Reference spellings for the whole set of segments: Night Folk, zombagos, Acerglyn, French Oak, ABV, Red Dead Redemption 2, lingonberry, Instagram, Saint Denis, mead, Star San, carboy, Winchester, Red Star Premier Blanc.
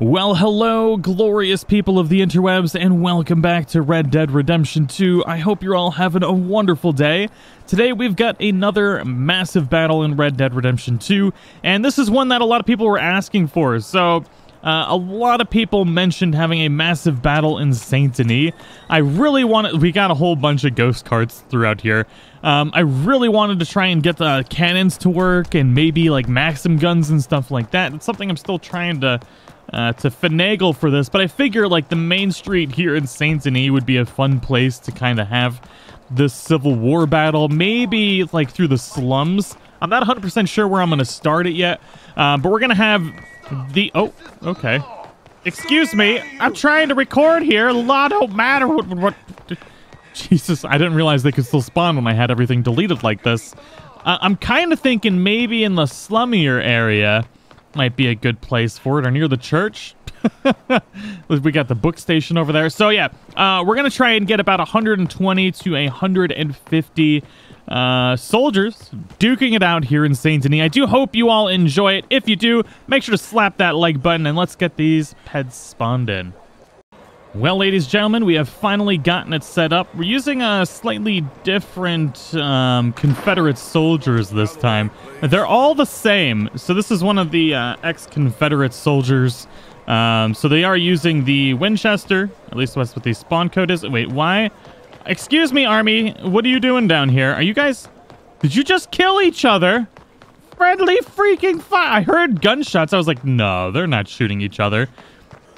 Well, hello, glorious people of the interwebs, and welcome back to Red Dead Redemption 2. I hope you're all having a wonderful day. Today, we've got another massive battle in Red Dead Redemption 2, and this is one that a lot of people were asking for. So, a lot of people mentioned having a massive battle in Saint Denis. I really wanted... We got a whole bunch of ghost carts throughout here. I really wanted to try and get the cannons to work, and maybe, like, Maxim guns and stuff like that. It's something I'm still trying to finagle for this, but I figure like the main street here in Saint Denis would be a fun place to kind of have this Civil War battle, maybe like through the slums. I'm not 100% sure where I'm going to start it yet, but we're going to have the... Oh, okay. Excuse me, I'm trying to record here. Law don't matter. What? Jesus, I didn't realize they could still spawn when I had everything deleted like this. I'm kind of thinking maybe in the slummier area might be a good place for it, or near the church. We got the book station over there. So yeah, we're gonna try and get about 120 to 150 soldiers duking it out here in Saint Denis. I do hope you all enjoy it. If you do, make sure to slap that like button, and let's get these peds spawned in. Well, ladies and gentlemen, we have finally gotten it set up. We're using a slightly different Confederate soldiers this time. They're all the same. So this is one of the ex-Confederate soldiers. So they are using the Winchester. At least that's what the spawn code is. Wait, why? Excuse me, Army. What are you doing down here? Are you guys... Did you just kill each other? Friendly freaking fire. I heard gunshots. I was like, no, they're not shooting each other.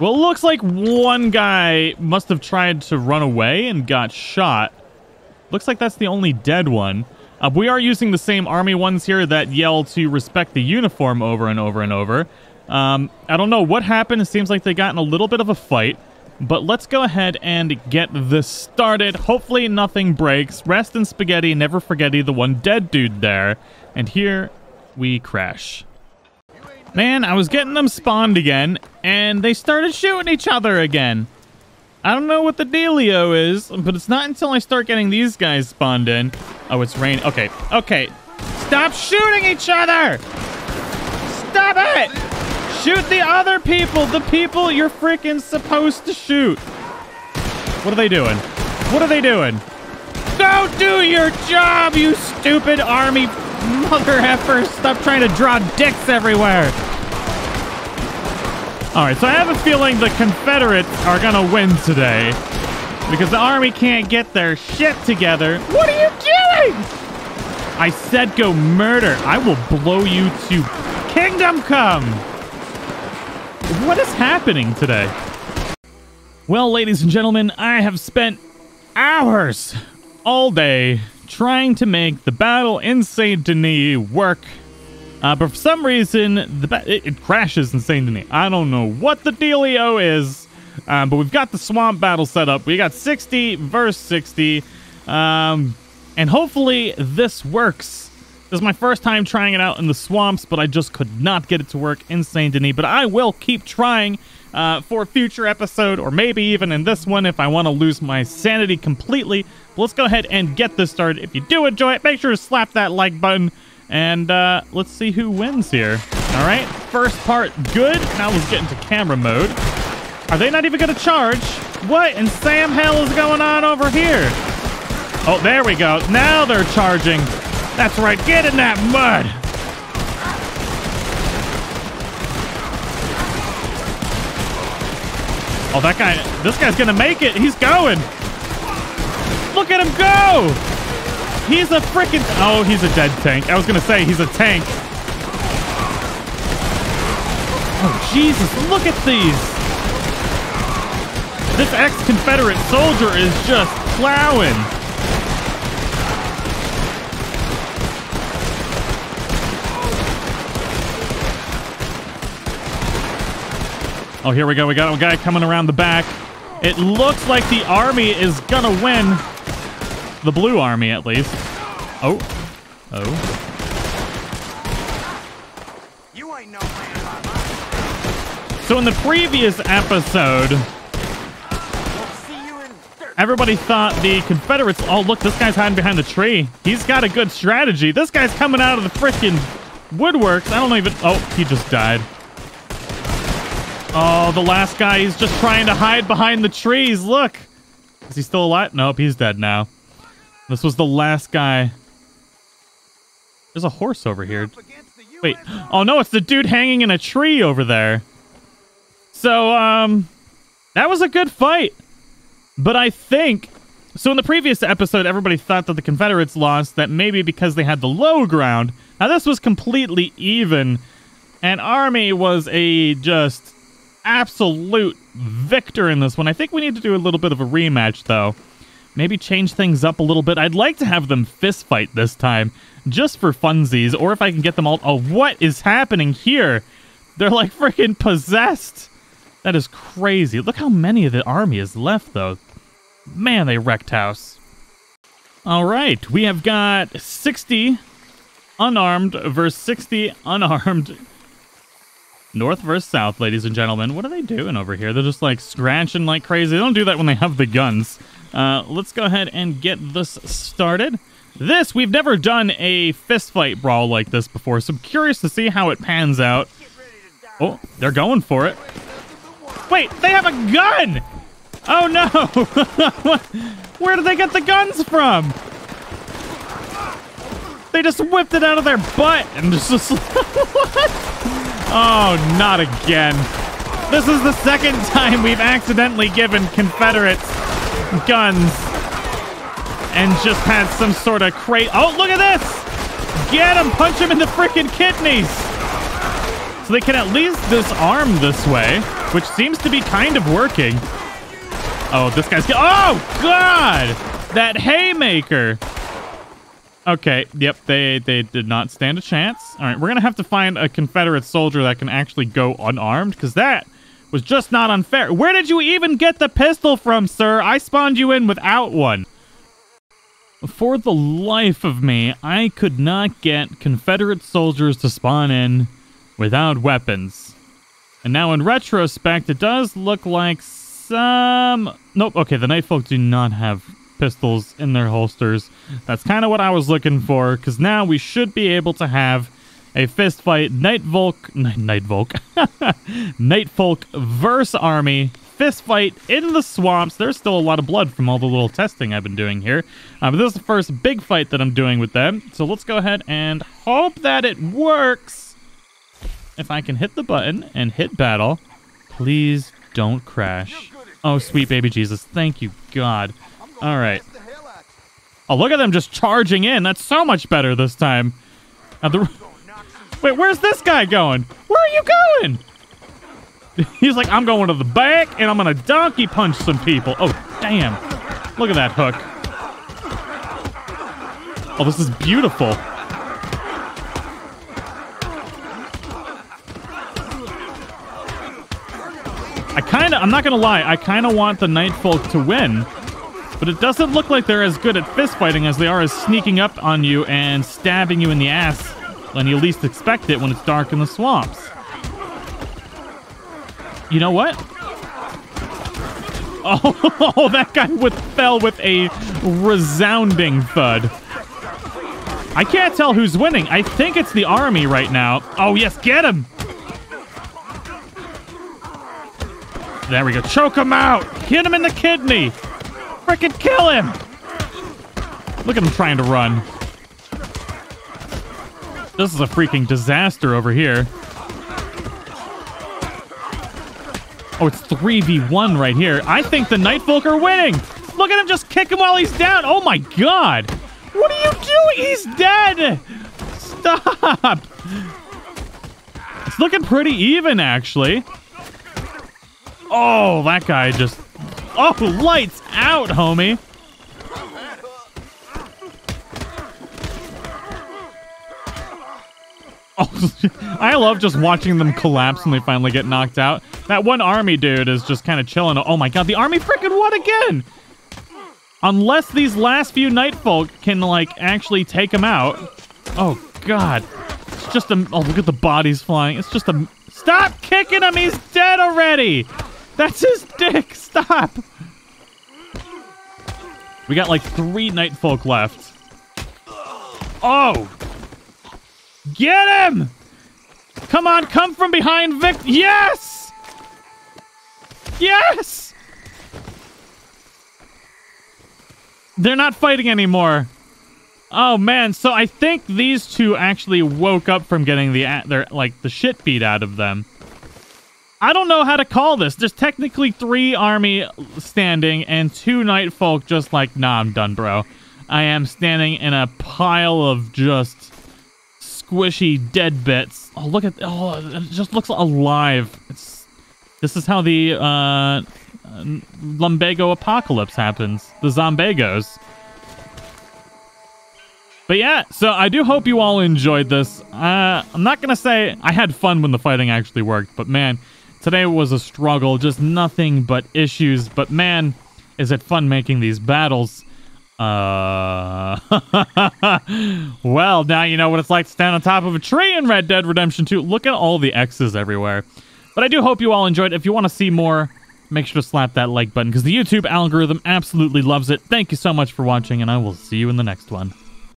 Well, it looks like one guy must have tried to run away and got shot. Looks like that's the only dead one. We are using the same army ones here that yell to respect the uniform over and over and over. I don't know what happened. It seems like they got in a little bit of a fight. But let's go ahead and get this started. Hopefully nothing breaks. Rest in spaghetti, never forgetty, the one dead dude there. And here we crash. Man, I was getting them spawned again, and they started shooting each other again. I don't know what the dealio is, but it's not until I start getting these guys spawned in. Oh, it's rain. Okay, okay. Stop shooting each other! Stop it! Shoot the other people! The people you're freaking supposed to shoot! What are they doing? What are they doing? Go do your job, you stupid army mother effer! Stop trying to draw dicks everywhere! Alright, so I have a feeling the Confederates are gonna win today, because the army can't get their shit together. What are you doing? I said go murder. I will blow you to kingdom come! What is happening today? Well, ladies and gentlemen, I have spent hours all day trying to make the battle in Saint Denis work, but for some reason it crashes in Saint Denis. I don't know what the dealio is, but we've got the swamp battle set up. We got 60 versus 60, and hopefully this works. This is my first time trying it out in the swamps, but I just could not get it to work in Saint Denis. But I will keep trying for a future episode, or maybe even in this one if I want to lose my sanity completely. But let's go ahead and get this started. If you do enjoy it, make sure to slap that like button. And let's see who wins here. All right, first part good. Now let's get into camera mode. Are they not even going to charge? What in Sam hell is going on over here? Oh, there we go. Now they're charging. That's right, get in that mud! Oh, that guy, this guy's gonna make it! He's going! Look at him go! He's a freaking... Oh, he's a dead tank. I was gonna say, he's a tank. Oh, Jesus, look at these! This ex-Confederate soldier is just plowing! Oh, here we go. We got a guy coming around the back. It looks like the army is gonna win. The blue army, at least. Oh. Oh. You ain't no man by mine. So in the previous episode, everybody thought the Confederates... Oh, look, this guy's hiding behind the tree. He's got a good strategy. This guy's coming out of the freaking woodworks. I don't even... Oh, he just died. Oh, the last guy, he's just trying to hide behind the trees. Look. Is he still alive? Nope, he's dead now. This was the last guy. There's a horse over here. Wait. Oh, no, it's the dude hanging in a tree over there. So, that was a good fight. But I think... So in the previous episode, everybody thought that the Confederates lost, that maybe because they had the low ground. Now, this was completely even. And Army was a just absolute victor in this one. I think we need to do a little bit of a rematch, though. Maybe change things up a little bit. I'd like to have them fist fight this time, just for funsies. Or if I can get them all... Oh, what is happening here? They're like freaking possessed. That is crazy. Look how many of the army is left, though. Man, they wrecked house. All right, we have got 60 unarmed versus 60 unarmed. North versus south, ladies and gentlemen. What are they doing over here? They're just like scratching like crazy. They don't do that when they have the guns. Let's go ahead and get this started. This, we've never done a fist fight brawl like this before, so I'm curious to see how it pans out. Oh, they're going for it. Wait, they have a gun! Oh no! Where did they get the guns from? They just whipped it out of their butt and just what? Oh, not again. This is the second time we've accidentally given Confederates guns and just had some sort of crazy... Oh, look at this! Get him! Punch him in the freaking kidneys! So they can at least disarm this way, which seems to be kind of working. Oh, this guy's... Oh, God! That haymaker! Okay, yep, they did not stand a chance. All right, we're going to have to find a Confederate soldier that can actually go unarmed, because that was just not unfair. Where did you even get the pistol from, sir? I spawned you in without one. For the life of me, I could not get Confederate soldiers to spawn in without weapons. And now in retrospect, it does look like some... Nope, okay, the Night Folk do not have pistols in their holsters. That's kind of what I was looking for, because now we should be able to have a fist fight. Night Folk versus Army. Fist fight in the swamps. There's still a lot of blood from all the little testing I've been doing here. But this is the first big fight that I'm doing with them. So let's go ahead and hope that it works. If I can hit the button and hit battle, please don't crash. Oh, sweet baby Jesus. Thank you, God. All right. Oh, look at them just charging in. That's so much better this time. Wait, where's this guy going? Where are you going? He's like, I'm going to the back, and I'm going to donkey punch some people. Oh, damn. Look at that hook. Oh, this is beautiful. I'm not gonna lie, I kinda want the Night Folk to win, but it doesn't look like they're as good at fist fighting as they are as sneaking up on you and stabbing you in the ass when you least expect it when it's dark in the swamps. You know what? Oh, that guy fell with a resounding thud. I can't tell who's winning. I think it's the army right now. Oh yes, get him! There we go. Choke him out. Hit him in the kidney. Frickin' kill him. Look at him trying to run. This is a freaking disaster over here. Oh, it's 3v1 right here. I think the Night Folk are winning. Look at him just kick him while he's down. Oh, my God. What are you doing? He's dead. Stop. It's looking pretty even, actually. Oh, that guy just... Oh, lights out, homie. Oh, I love just watching them collapse when they finally get knocked out. That one army dude is just kind of chilling. Oh my God, the army freaking won again! Unless these last few Night Folk can, like, actually take them out. Oh, God. It's just a... Oh, look at the bodies flying. It's just a... Stop kicking him! He's dead already! That's his dick! Stop! We got like 3 Night Folk left. Oh! Get him! Come on, come from behind, Vic! Yes! Yes! They're not fighting anymore. Oh man, so I think these two actually woke up from getting the shit beat out of them. I don't know how to call this. There's technically 3 army standing and 2 night folk just like, nah, I'm done, bro. I am standing in a pile of just squishy dead bits. Oh, look at, oh, it just looks alive. It's, this is how the lumbago apocalypse happens. The zombagos. But yeah, so I do hope you all enjoyed this. I'm not going to say I had fun when the fighting actually worked, but man, today was a struggle, just nothing but issues. But man, is it fun making these battles. Well, now you know what it's like to stand on top of a tree in Red Dead Redemption 2. Look at all the X's everywhere. But I do hope you all enjoyed. If you want to see more, make sure to slap that like button because the YouTube algorithm absolutely loves it. Thank you so much for watching, and I will see you in the next one.